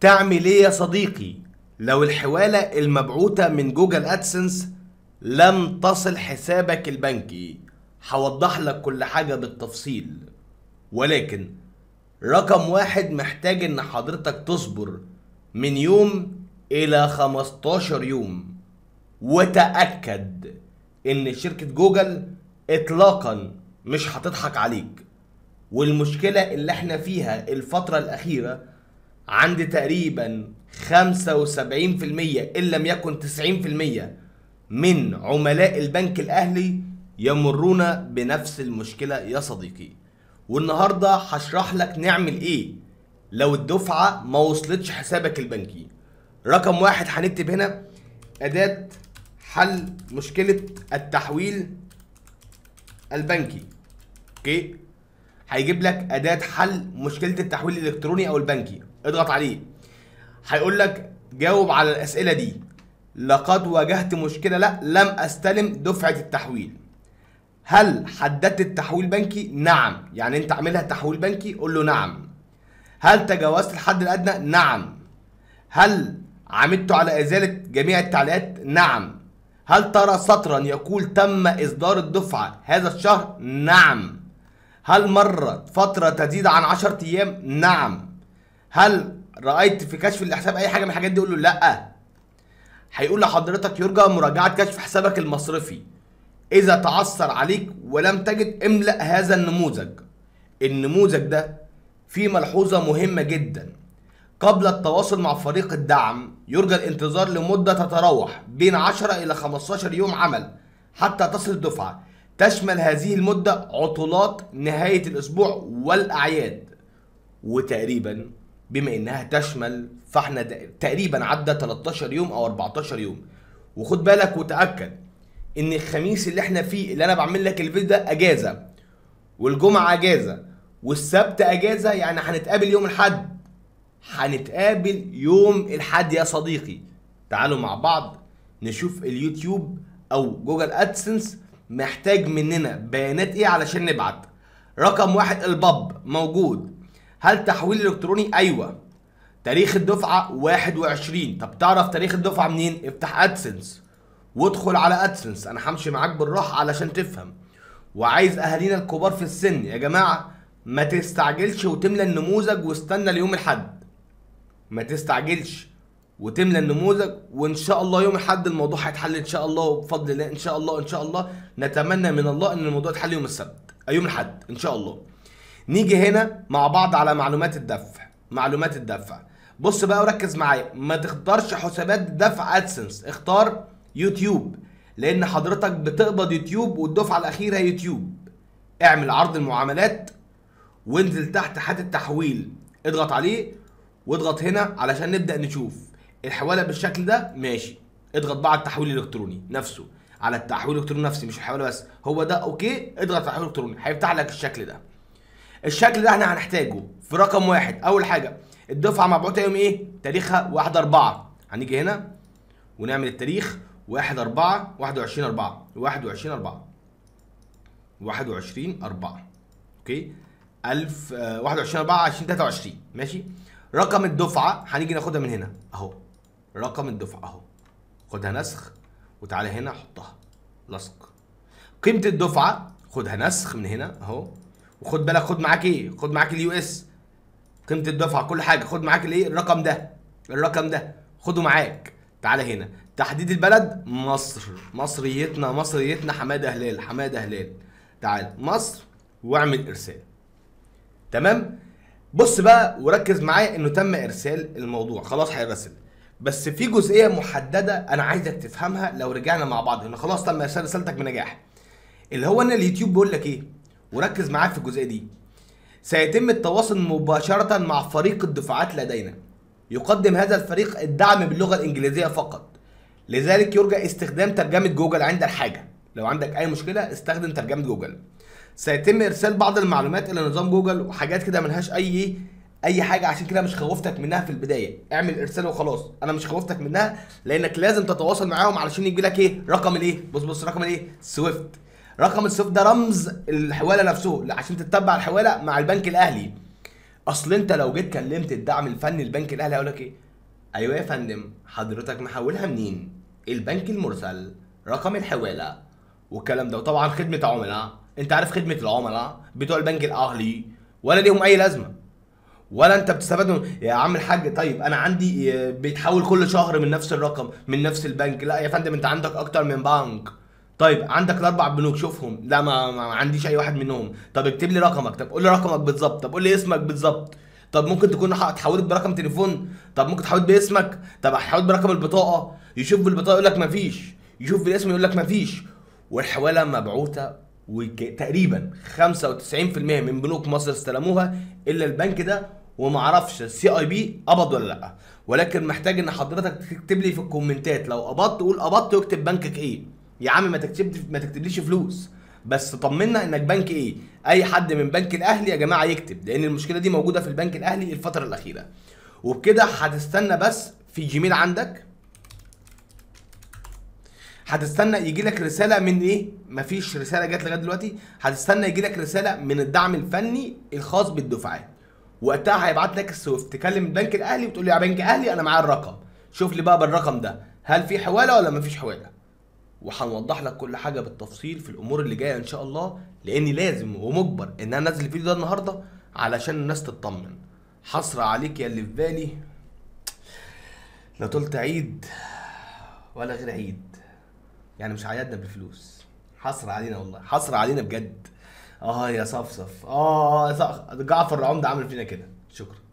تعمل ايه يا صديقي لو الحوالة المبعوثة من جوجل ادسنس لم تصل حسابك البنكي؟ هوضح لك كل حاجة بالتفصيل، ولكن رقم واحد محتاج ان حضرتك تصبر من يوم الى 15 يوم وتأكد ان شركة جوجل اطلاقا مش هتضحك عليك. والمشكلة اللي احنا فيها الفترة الاخيرة عند تقريبا 75% ان لم يكن 90% من عملاء البنك الاهلي يمرون بنفس المشكلة يا صديقي. والنهاردة هشرح لك نعمل ايه لو الدفعة ما وصلتش حسابك البنكي. رقم واحد هنكتب هنا اداة حل مشكلة التحويل البنكي. اوكي، هيجيب لك اداة حل مشكلة التحويل الالكتروني او البنكي، اضغط عليه. هيقول لك جاوب على الاسئلة دي. لقد واجهت مشكلة، لا، لم استلم دفعة التحويل. هل حددت التحويل بنكي؟ نعم. يعني انت عاملها تحويل بنكي؟ قول له نعم. هل تجاوزت الحد الادنى؟ نعم. هل عمدت على ازالة جميع التعليقات؟ نعم. هل ترى سطرا يقول تم اصدار الدفعة هذا الشهر؟ نعم. هل مرت فترة تزيد عن 10 ايام؟ نعم. هل رأيت في كشف الحساب اي حاجة من الحاجات دي؟ قول له لا. هيقول لحضرتك يرجى مراجعة كشف حسابك المصرفي إذا تعثر عليك ولم تجد، املأ هذا النموذج. النموذج ده فيه ملحوظة مهمة جدا: قبل التواصل مع فريق الدعم يرجى الانتظار لمدة تتراوح بين 10 إلى 15 يوم عمل حتى تصل الدفعة، تشمل هذه المدة عطلات نهاية الأسبوع والأعياد. وتقريبا بما إنها تشمل فإحنا تقريبا عدى 13 يوم أو 14 يوم. وخد بالك وتأكد ان الخميس اللي احنا فيه اللي انا بعمل لك الفيديو ده اجازه، والجمعه اجازه، والسبت اجازه. يعني هنتقابل يوم الاحد يا صديقي. تعالوا مع بعض نشوف اليوتيوب او جوجل ادسنس محتاج مننا بيانات ايه علشان نبعت. رقم واحد، الباب موجود. هل تحويل الكتروني؟ ايوه. تاريخ الدفعه 21. طب تعرف تاريخ الدفعه منين؟ افتح ادسنس وادخل على ادسنس. انا همشي معاك بالراحه علشان تفهم. وعايز اهالينا الكبار في السن يا جماعه ما تستعجلش وتملى النموذج واستنى ليوم الاحد. ما تستعجلش وتملى النموذج، وان شاء الله يوم الاحد الموضوع هيتحل ان شاء الله وبفضل الله. ان شاء الله نتمنى من الله ان الموضوع يتحل يوم السبت، يوم الاحد ان شاء الله. نيجي هنا مع بعض على معلومات الدفع. معلومات الدفع، بص بقى وركز معايا، ما تختارش حسابات دفع ادسنس، اختار يوتيوب، لان حضرتك بتقبض يوتيوب والدفعه الاخيره يوتيوب. اعمل عرض المعاملات وانزل تحت حد التحويل، اضغط عليه واضغط هنا علشان نبدا نشوف الحواله بالشكل ده. ماشي، اضغط بقى على التحويل الالكتروني نفسه، على التحويل الالكتروني نفسه مش الحواله بس، هو ده. اوكي، اضغط على التحويل الالكتروني هيفتح لك الشكل ده. الشكل ده احنا هنحتاجه في رقم واحد. اول حاجه الدفعه مبعوثه يوم ايه؟ تاريخها 1/4. هنيجي هنا ونعمل التاريخ 1/4 21/4. اوكي، 21/4/2023. ماشي. رقم الدفعه هنيجي ناخدها من هنا اهو، رقم الدفعه اهو، خدها نسخ وتعالى هنا حطها لصق. قيمه الدفعه خدها نسخ من هنا اهو، وخد بالك خد معاك ايه؟ خد معاك اليو اس، قيمه الدفعه، كل حاجه. خد معاك الايه؟ الرقم ده، الرقم ده خده معاك. تعالى هنا تحديد البلد مصر، مصريتنا مصريتنا حماده هلال، حماده هلال. تعال مصر واعمل ارسال. تمام، بص بقى وركز معايا انه تم ارسال الموضوع، خلاص هيرسل. بس في جزئيه محدده انا عايزك تفهمها لو رجعنا مع بعض، انه خلاص تم ارسال رسالتك بنجاح. اللي هو ان اليوتيوب بيقول لك ايه؟ وركز معايا في الجزئيه دي. سيتم التواصل مباشره مع فريق الدفعات لدينا. يقدم هذا الفريق الدعم باللغه الانجليزيه فقط. لذلك يرجى استخدام ترجمة جوجل عند الحاجة. لو عندك أي مشكلة استخدم ترجمة جوجل. سيتم إرسال بعض المعلومات إلى نظام جوجل وحاجات كده ملهاش أي حاجة، عشان كده مش خوفتك منها في البداية. اعمل إرسال وخلاص، أنا مش خوفتك منها لأنك لازم تتواصل معاهم علشان يجي لك إيه؟ رقم الإيه؟ بص بص رقم الإيه؟ سويفت. رقم السويفت ده رمز الحوالة نفسه عشان تتبع الحوالة مع البنك الأهلي. اصل انت لو جيت كلمت الدعم الفني البنك الاهلي هيقول لك ايه؟ ايوه يا فندم حضرتك محولها منين؟ البنك المرسل، رقم الحواله والكلام ده. وطبعا خدمه عملاء، انت عارف خدمه العملاء بتوع البنك الاهلي ولا ليهم اي لازمه ولا انت بتستفاد يا عم الحاج. طيب انا عندي بيتحول كل شهر من نفس الرقم من نفس البنك. لا يا فندم انت عندك اكتر من بنك. طيب عندك الاربع بنوك شوفهم. لا ما عنديش اي واحد منهم. طب اكتب لي رقمك. طب قول لي رقمك بالظبط. طب قول لي اسمك بالظبط. طب ممكن تكون اتحولت برقم تليفون. طب ممكن تحولت باسمك. طب هتحولت برقم البطاقه. يشوف بالبطاقه يقول لك مفيش، يشوف بالاسم يقول لك مفيش. والحواله مبعوثه وتقريبا 95% من بنوك مصر استلموها الا البنك ده، ومعرفش السي اي بي قبض ولا لا. ولكن محتاج ان حضرتك تكتب لي في الكومنتات لو قبضت، قول قبضت واكتب بنكك ايه. يا عم ما تكتبليش فلوس، بس طمنا انك بنك ايه. اي حد من بنك الاهلي يا جماعه يكتب، لان المشكله دي موجوده في البنك الاهلي الفتره الاخيره. وبكده هتستنى بس في جيميل عندك، هتستنى يجي لك رساله من ايه؟ مفيش رساله جات لغايه دلوقتي. هتستنى يجي لك رساله من الدعم الفني الخاص بالدفعات، وقتها هيبعت لك السويفت. تكلم البنك الاهلي وتقول له يا بنك اهلي انا معايا الرقم، شوف لي بقى بالرقم ده هل في حواله ولا مفيش حواله. وهنوضح لك كل حاجه بالتفصيل في الامور اللي جايه ان شاء الله، لاني لازم ومجبر ان انا انزل الفيديو ده النهارده علشان الناس تطمن. حسره عليك يا اللي في بالي، لا طلت عيد ولا غير عيد، يعني مش عيادنا بالفلوس، حسره علينا والله، حسره علينا بجد. يا صفصف، يا جعفر العمده عامل فينا كده. شكرا.